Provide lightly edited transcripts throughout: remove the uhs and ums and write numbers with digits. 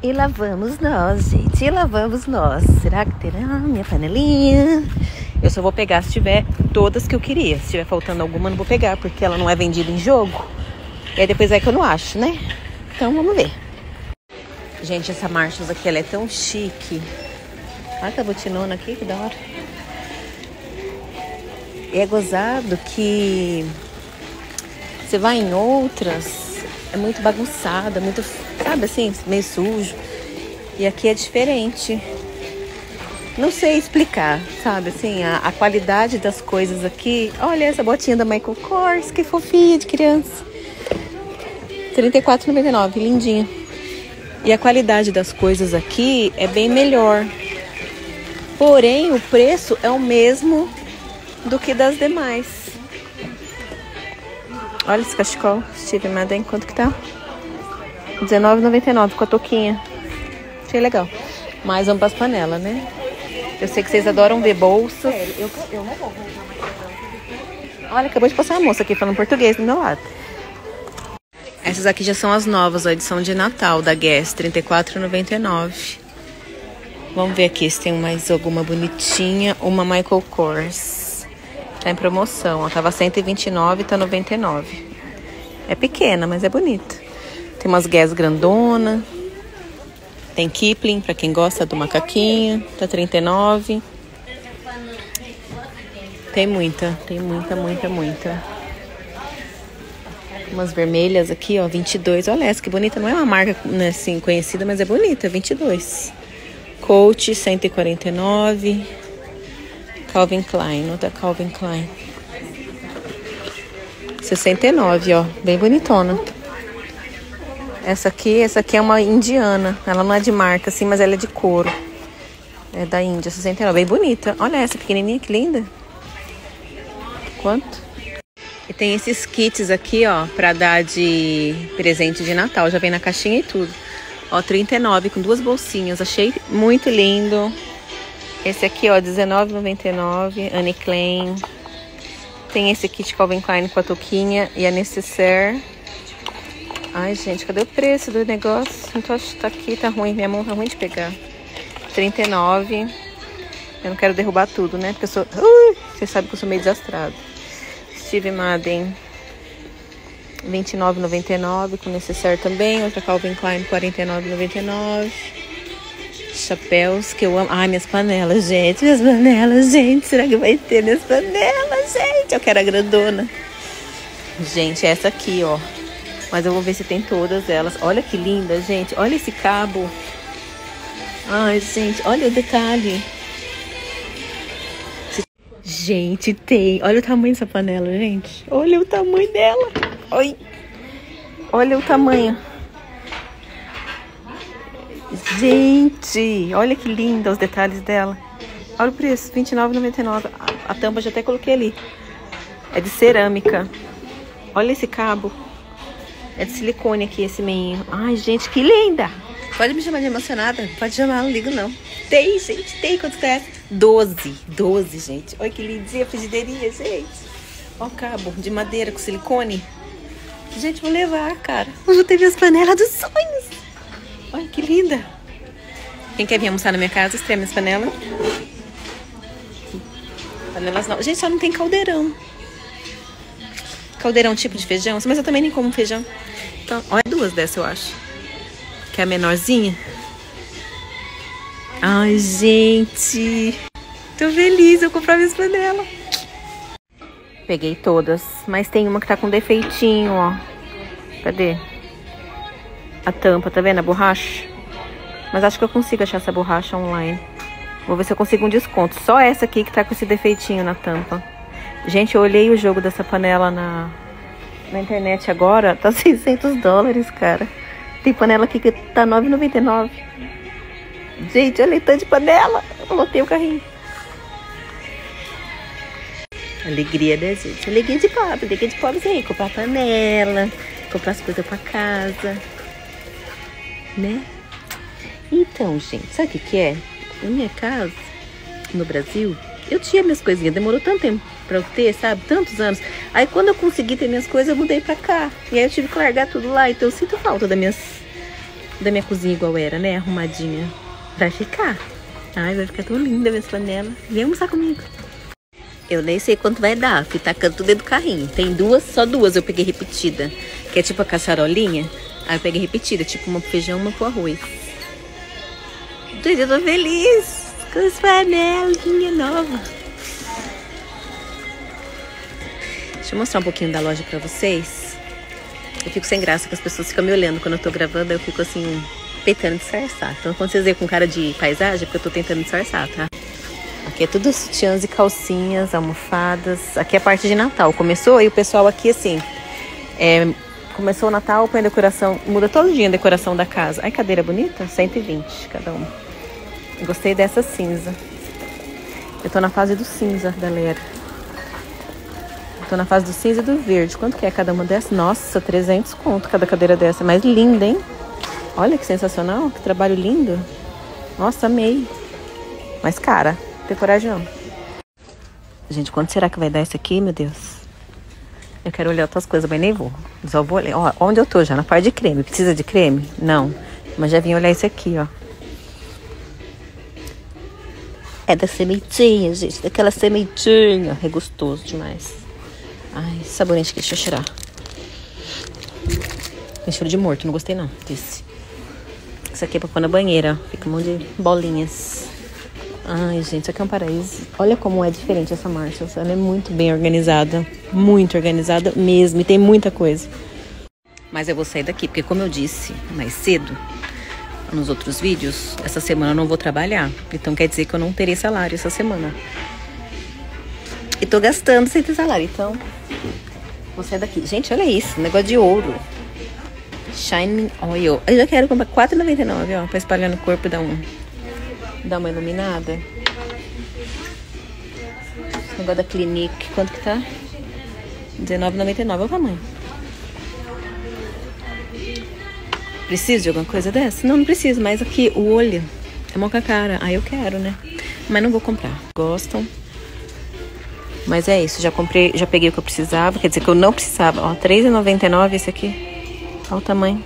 E lá vamos nós, gente. E lá vamos nós. Será que terá minha panelinha? Eu só vou pegar se tiver todas que eu queria. Se tiver faltando alguma, não vou pegar, porque ela não é vendida em jogo. E aí depois é que eu não acho, né? Então, vamos ver. Gente, essa Marshalls aqui, ela é tão chique. Olha a botinona aqui, que da hora. E é gozado que... você vai em outras, é muito bagunçada, muito... sabe assim, meio sujo. E aqui é diferente. Não sei explicar, sabe assim, a qualidade das coisas aqui. Olha essa botinha da Michael Kors, que fofinha de criança. R$ 34,99, lindinha. E a qualidade das coisas aqui é bem melhor. Porém, o preço é o mesmo do que das demais. Olha esse cachecol, Steve Madden, quanto que tá? R$19,99 com a touquinha. Achei legal. Mas vamos para as panelas, né? Eu sei que vocês adoram ver bolsas. Eu não vou comprar mais. Olha, acabou de passar uma moça aqui falando português do meu lado. Essas aqui já são as novas, a edição de Natal da Guess, R$34,99. Vamos ver aqui se tem mais alguma bonitinha. Uma Michael Kors. Tá em promoção, ó. Tava R$129,00 e tá R$99,00. É pequena, mas é bonita. Tem umas Guess grandona. Tem Kipling, pra quem gosta do macaquinho. Tá R$39,00. Tem muita. Umas vermelhas aqui, ó, 22. Olha essa, que bonita. Não é uma marca, né, assim, conhecida, mas é bonita, 22. Coach, 149. Calvin Klein, outra Calvin Klein. 69, ó, bem bonitona. Essa aqui é uma indiana. Ela não é de marca, assim, mas ela é de couro. É da Índia, 69. Bem bonita. Olha essa pequenininha, que linda. Quanto? E tem esses kits aqui, ó, pra dar de presente de Natal. Já vem na caixinha e tudo. Ó, R$39,00 com duas bolsinhas. Achei muito lindo. Esse aqui, ó, R$19,99. Annie Klein. Tem esse kit Calvin Klein com a touquinha e a necessaire. Ai, gente, cadê o preço do negócio? Não tô achando, tá aqui, tá ruim. Minha mão tá ruim de pegar. R$39,00. Eu não quero derrubar tudo, né? Porque eu sou... Vocês sabem que eu sou meio desastrada. Steve Madden, R$29,99. Com necessaire também. Outra Calvin Klein, R$49,99. Chapéus, que eu amo. Ai, minhas panelas, gente. Minhas panelas, gente. Será que vai ter minhas panelas, gente? Eu quero a grandona. Gente, é essa aqui, ó. Mas eu vou ver se tem todas elas. Olha que linda, gente. Olha esse cabo. Ai, gente. Olha o detalhe. Gente, tem. Olha o tamanho dessa panela, gente. Olha o tamanho dela. Oi. Olha o tamanho. Gente, olha que linda os detalhes dela. Olha o preço, R$29,99. A tampa eu já até coloquei ali. É de cerâmica. Olha esse cabo. É de silicone aqui, esse meinho. Ai, gente, que linda! Pode me chamar de emocionada? Pode chamar, não ligo não. Tem, gente, tem. Quanto que é? 12, gente. Olha que lindinha a frigideirinha, gente. Olha o cabo de madeira com silicone. Gente, vou levar, cara. Hoje eu tenho minhas panelas dos sonhos. Olha que linda. Quem quer vir almoçar na minha casa, extrema minhas panelas. Panelas não. Gente, só não tem caldeirão. Caldeirão tipo de feijão, mas eu também nem como feijão. Então, olha duas dessas, eu acho. Que é a menorzinha. Ai, gente. Tô feliz, eu comprei minhas panelas. Peguei todas, mas tem uma que tá com defeitinho, ó. Cadê? A tampa, tá vendo? A borracha. Mas acho que eu consigo achar essa borracha online. Vou ver se eu consigo um desconto. Só essa aqui que tá com esse defeitinho na tampa. Gente, eu olhei o jogo dessa panela na internet agora. Tá $600, cara. Tem panela aqui que tá R$9,99. Gente, olha o tanto de panela. Eu lotei o carrinho. Alegria, né, gente? Alegria de pobre. Alegria de pobre, sim. Comprar panela. Comprar as coisas pra casa. Né? Então, gente, sabe o que é? Na minha casa, no Brasil... eu tinha minhas coisinhas, demorou tanto tempo pra eu ter, sabe? Tantos anos. Aí quando eu consegui ter minhas coisas, eu mudei pra cá. E aí eu tive que largar tudo lá. Então eu sinto falta das minhas da minha cozinha igual era, né? Arrumadinha. Vai ficar. Ai, vai ficar tão linda minha flanela. Vem almoçar comigo. Eu nem sei quanto vai dar, fui tacando tudo dentro do carrinho. Tem duas, só duas eu peguei repetida. Que é tipo a caçarolinha. Aí eu peguei repetida, tipo uma pro feijão, uma pro arroz. Gente, eu tô feliz com as panelinhas novas. Deixa eu mostrar um pouquinho da loja pra vocês. Eu fico sem graça que as pessoas ficam me olhando quando eu tô gravando. Eu fico assim, tentando disfarçar. Então quando vocês verem com cara de paisagem, é porque eu tô tentando disfarçar, tá? Aqui é tudo sutiãs e calcinhas, almofadas. Aqui é a parte de Natal. Começou e o pessoal aqui assim... Começou o Natal, põe a decoração, muda todo dia a decoração da casa. Ai, cadeira bonita, 120 cada uma. Gostei dessa cinza. Eu tô na fase do cinza, galera. Tô na fase do cinza e do verde. Quanto que é cada uma dessas? Nossa, 300 conto cada cadeira dessa. Mas linda, hein? Olha que sensacional, que trabalho lindo. Nossa, amei. Mas cara, não tem coragem não. Gente, quanto será que vai dar isso aqui, meu Deus? Eu quero olhar outras coisas, mas nem vou. Só vou olhar. Ó, onde eu tô já? Na parte de creme. Precisa de creme? Não. Mas já vim olhar isso aqui, ó. É da sementinha, gente. Daquela sementinha. É gostoso demais. Ai, sabonete aqui. Deixa eu cheirar. Tem cheiro de morto. Não gostei, não. Desse. Isso aqui é pra pôr na banheira. Fica um monte de bolinhas. Ai, gente, isso aqui é um paraíso. Olha como é diferente essa Marshalls. Ela é muito bem organizada. Muito organizada mesmo. E tem muita coisa. Mas eu vou sair daqui, porque como eu disse mais cedo, nos outros vídeos, essa semana eu não vou trabalhar. Então quer dizer que eu não terei salário essa semana. E tô gastando sem ter salário. Então, vou sair daqui. Gente, olha isso. Negócio de ouro. Shining oil. Eu já quero comprar R$4,99, ó. Pra espalhar no corpo e dar uma iluminada. Esse negócio da Clinique, quanto que tá? R$19,99, olha o tamanho. Preciso de alguma coisa dessa? Não, não preciso, mas aqui o olho é mó com a cara, aí eu quero, né? Mas não vou comprar, gostam. Mas é isso, já comprei, já peguei o que eu precisava, quer dizer que eu não precisava. Ó, R$3,99 esse aqui, olha o tamanho,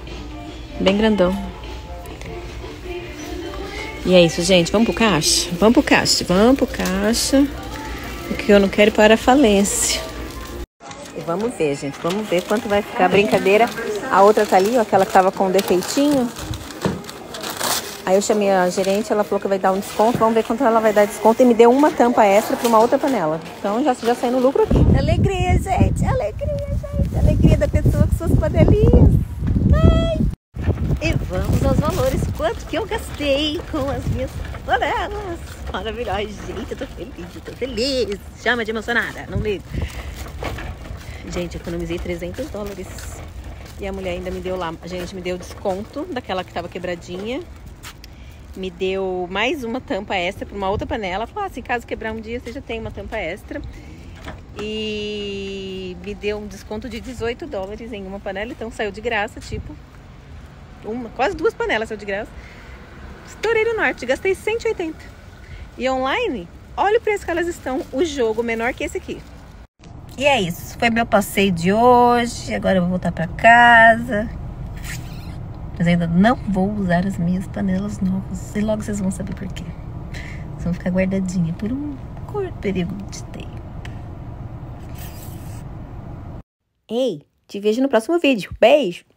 bem grandão. E é isso, gente. Vamos pro caixa? Vamos pro caixa. Vamos pro caixa. Porque eu não quero ir para a falência. E vamos ver, gente. Vamos ver quanto vai ficar a brincadeira. A outra tá ali, ó, aquela que tava com um defeitinho. Aí eu chamei a gerente, ela falou que vai dar um desconto. Vamos ver quanto ela vai dar desconto. E me deu uma tampa extra para uma outra panela. Então já saiu no lucro aqui. Alegria, gente. Alegria, gente. Alegria da pessoa com suas panelinhas. Ai! E vamos aos valores. Quanto que eu gastei com as minhas panelas. Maravilhosa. Gente, eu tô feliz. Eu tô feliz. Chama de emocionada. Não ligo. Gente, economizei $300. E a mulher ainda me deu lá. A gente me deu desconto daquela que tava quebradinha. Me deu mais uma tampa extra pra uma outra panela. Falou assim, caso quebrar um dia, você já tem uma tampa extra. E me deu um desconto de $18 em uma panela. Então saiu de graça, tipo... quase duas panelas saiu de graça. Estourei no norte, gastei 180. E online, olha o preço que elas estão. O jogo menor que esse aqui. E é isso, foi meu passeio de hoje. Agora eu vou voltar pra casa. Mas ainda não vou usar as minhas panelas novas. E logo vocês vão saber por quê. Vocês vão ficar guardadinha por um curto período de tempo. Ei, te vejo no próximo vídeo. Beijo!